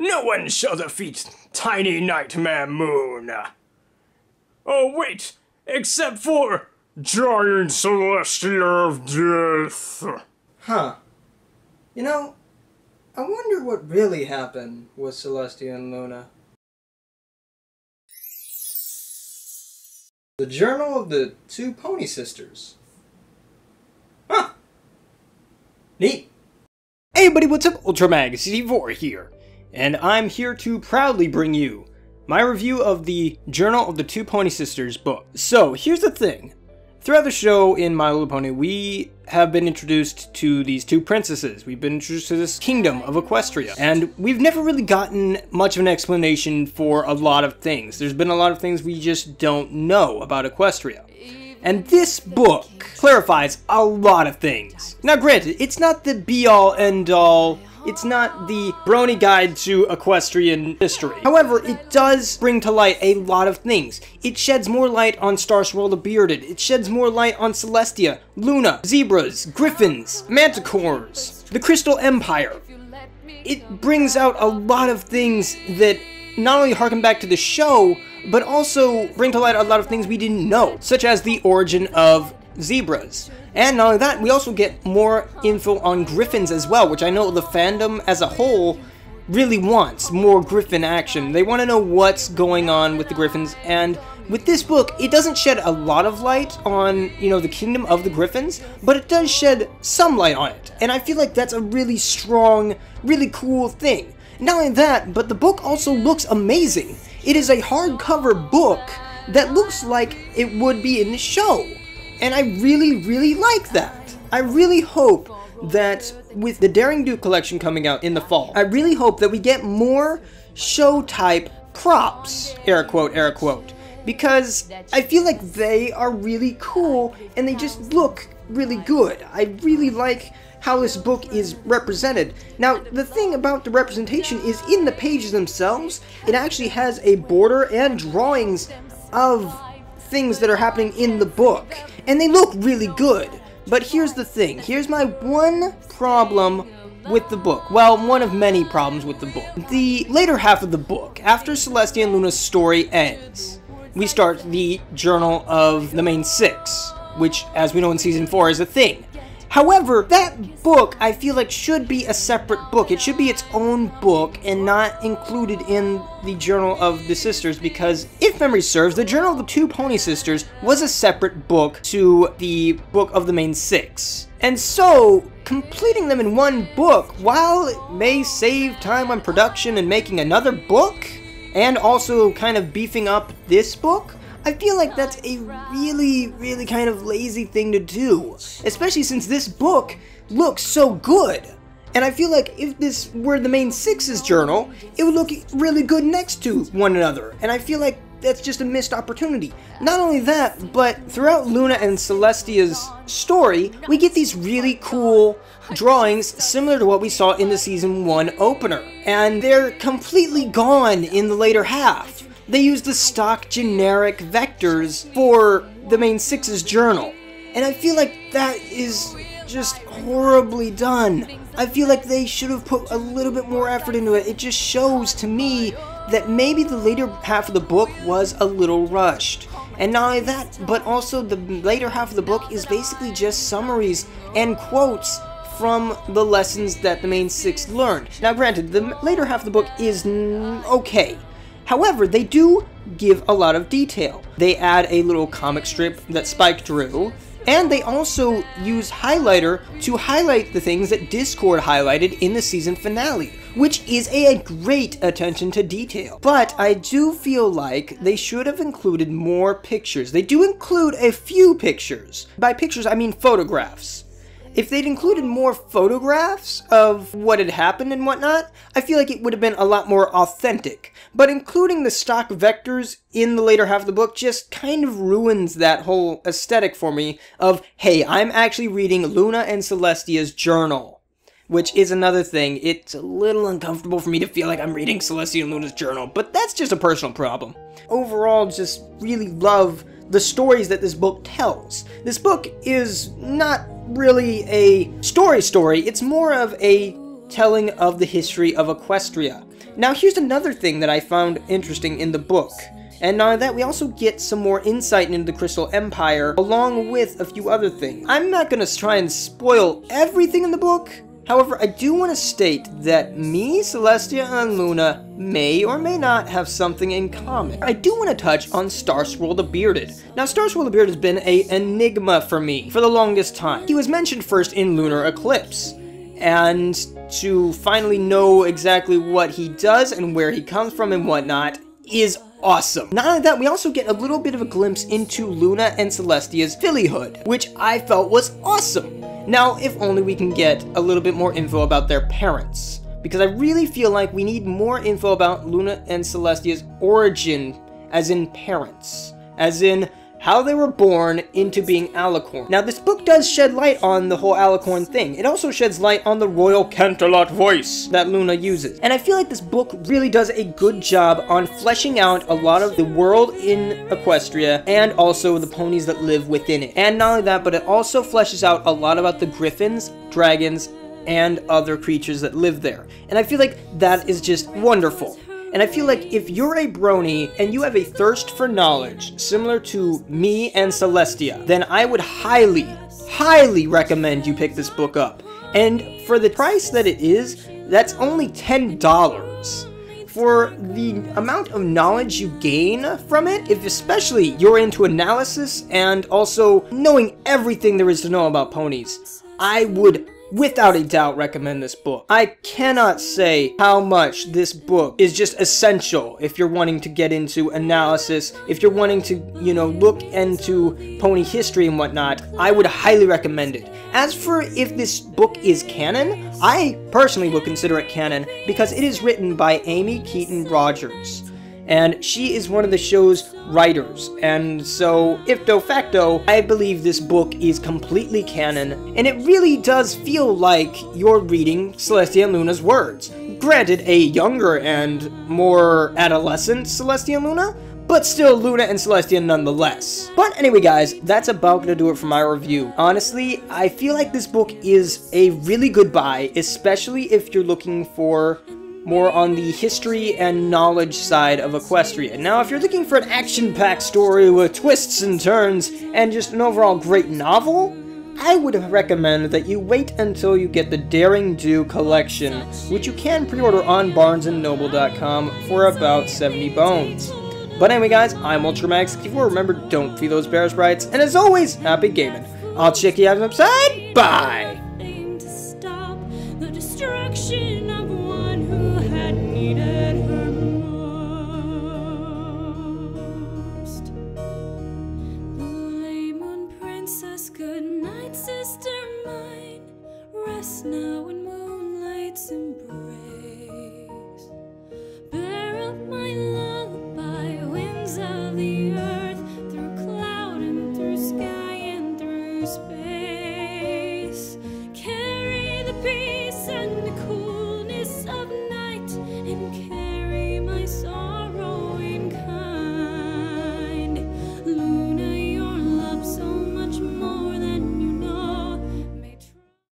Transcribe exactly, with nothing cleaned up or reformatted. No one shall defeat Tiny Nightmare Moon. Oh wait, except for Giant Celestia of Death. Huh. You know, I wonder what really happened with Celestia and Luna. The Journal of the Two Pony Sisters. Huh. Neat. Hey everybody, what's up? Ultramag sixty-four here. And I'm here to proudly bring you my review of the Journal of the Two Pony Sisters book. So, here's the thing. Throughout the show in My Little Pony, we have been introduced to these two princesses. We've been introduced to this kingdom of Equestria. And we've never really gotten much of an explanation for a lot of things. There's been a lot of things we just don't know about Equestria. And this book clarifies a lot of things. Now granted, it's not the be-all, end-all. It's not the brony guide to equestrian history. However, it does bring to light a lot of things. It sheds more light on Starswirl the Bearded. It sheds more light on Celestia, Luna, zebras, griffins, manticores, the Crystal Empire. It brings out a lot of things that not only harken back to the show, but also bring to light a lot of things we didn't know, such as the origin of zebras. And not only that, we also get more info on griffins as well, which I know the fandom as a whole really wants more griffin action. They want to know what's going on with the griffins, and with this book, it doesn't shed a lot of light on, you know, the kingdom of the griffins, but it does shed some light on it. And I feel like that's a really strong, really cool thing. Not only that, but the book also looks amazing. It is a hardcover book that looks like it would be in the show. And I really, really like that. I really hope that with the Daring Do collection coming out in the fall, I really hope that we get more show-type props, air quote, air quote, because I feel like they are really cool and they just look really good. I really like how this book is represented. Now, the thing about the representation is in the pages themselves, it actually has a border and drawings of things that are happening in the book, and they look really good. But here's the thing, here's my one problem with the book. Well, one of many problems with the book. The later half of the book, after Celestia and Luna's story ends, we start the Journal of the Main Six, which, as we know in Season four, is a thing. However, that book, I feel like, should be a separate book. It should be its own book and not included in the Journal of the Sisters, because, if memory serves, the Journal of the Two Pony Sisters was a separate book to the Book of the Main Six. And so, completing them in one book, while it may save time on production and making another book, and also kind of beefing up this book, I feel like that's a really, really kind of lazy thing to do, especially since this book looks so good. And I feel like if this were the Main Six's journal, it would look really good next to one another, and I feel like that's just a missed opportunity. Not only that, but throughout Luna and Celestia's story, we get these really cool drawings similar to what we saw in the Season one opener, and they're completely gone in the later half. They use the stock generic vectors for the Main Six's journal, and I feel like that is just horribly done. I feel like they should have put a little bit more effort into it. It just shows to me that maybe the later half of the book was a little rushed. And not only that, but also the later half of the book is basically just summaries and quotes from the lessons that the Main Six learned. Now granted, the later half of the book is okay. However, they do give a lot of detail. They add a little comic strip that Spike drew, and they also use highlighter to highlight the things that Discord highlighted in the season finale, which is a great attention to detail. But I do feel like they should have included more pictures. They do include a few pictures. By pictures, I mean photographs. If they'd included more photographs of what had happened and whatnot, I feel like it would have been a lot more authentic. But including the stock vectors in the later half of the book just kind of ruins that whole aesthetic for me of, hey, I'm actually reading Luna and Celestia's journal. Which is another thing, it's a little uncomfortable for me to feel like I'm reading Celestia and Luna's journal, but that's just a personal problem. Overall, just really love the stories that this book tells. This book is not really a story story, it's more of a telling of the history of Equestria. Now here's another thing that I found interesting in the book. And not only that, we also get some more insight into the Crystal Empire, along with a few other things. I'm not going to try and spoil everything in the book. However, I do want to state that me, Celestia, and Luna may or may not have something in common. I do want to touch on Starswirl the Bearded. Now, Starswirl the Bearded has been an enigma for me for the longest time. He was mentioned first in Lunar Eclipse, and to finally know exactly what he does and where he comes from and whatnot is awesome. Not only that, we also get a little bit of a glimpse into Luna and Celestia's fillyhood, which I felt was awesome. Now, if only we can get a little bit more info about their parents, because I really feel like we need more info about Luna and Celestia's origin, as in parents, as in how they were born into being Alicorn. Now, this book does shed light on the whole Alicorn thing. It also sheds light on the royal Canterlot voice that Luna uses. And I feel like this book really does a good job on fleshing out a lot of the world in Equestria and also the ponies that live within it. And not only that, but it also fleshes out a lot about the griffins, dragons, and other creatures that live there. And I feel like that is just wonderful. And I feel like if you're a brony and you have a thirst for knowledge similar to me and Celestia, then I would highly, highly recommend you pick this book up. And for the price that it is, that's only ten dollars. For the amount of knowledge you gain from it, if especially you're into analysis and also knowing everything there is to know about ponies, I would without a doubt recommend this book. I cannot say how much this book is just essential if you're wanting to get into analysis, if you're wanting to, you know, look into pony history and whatnot. I would highly recommend it. As for if this book is canon, I personally would consider it canon because it is written by Amy Keating Rogers. And she is one of the show's writers, and so, ifto facto, I believe this book is completely canon, and it really does feel like you're reading Celestia and Luna's words. Granted, a younger and more adolescent Celestia and Luna, but still Luna and Celestia nonetheless. But anyway guys, that's about gonna do it for my review. Honestly, I feel like this book is a really good buy, especially if you're looking for more on the history and knowledge side of Equestria. Now, if you're looking for an action-packed story with twists and turns and just an overall great novel, I would recommend that you wait until you get the Daring Do collection, which you can pre-order on barnes and noble dot com for about seventy bones. But anyway guys, I'm Ultramag sixty-four, remember, don't feed those bear sprites, and as always, happy gaming. I'll check you out upside, bye! Aim to stop the destruction of one who had needed her most. The lay moon princess, good night, sister mine. Rest now in moonlight's embrace. Bear up my